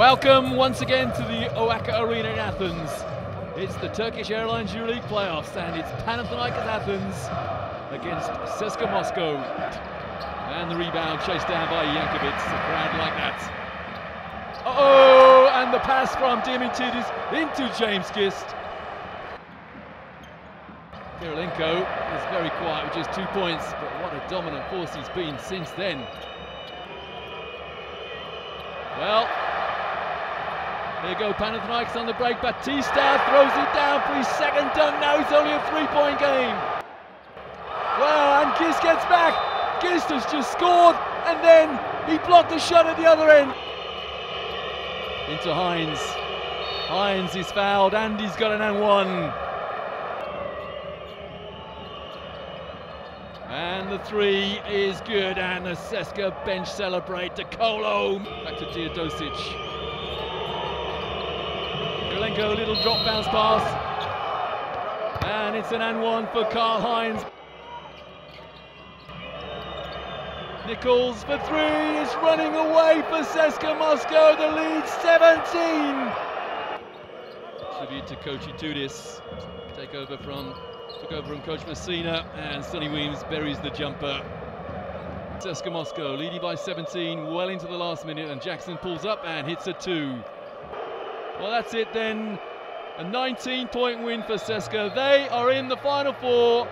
Welcome once again to the OAKA Arena in Athens. It's the Turkish Airlines EuroLeague playoffs, and it's Panathinaikos Athens against CSKA Moscow. And the rebound chased down by Jankovic. A crowd like that. Uh-oh! And the pass from Dimitris into James Gist. Kirilenko is very quiet with just 2 points, but what a dominant force he's been since then. Well, here go Panathinaikos on the break. Batista throws it down for his second dunk. Now it's only a three-point game. Well, and Gist gets back. Gist has just scored, and then he blocked a shot at the other end. Into Hines. Hines is fouled, and he's got an and one. And the three is good, and the CSKA bench celebrate. De Colo back to Giadosic. Kirilenko, little drop bounce pass, and it's an and one for Karl Hines. Nichols for three, it's running away for CSKA Moscow. The lead 17. Tribute to coach Itudis. Took over from coach Messina, and Sonny Weems buries the jumper. CSKA Moscow leading by 17 well into the last minute, and Jackson pulls up and hits a two. Well, that's it then. A 19-point win for CSKA. They are in the Final Four.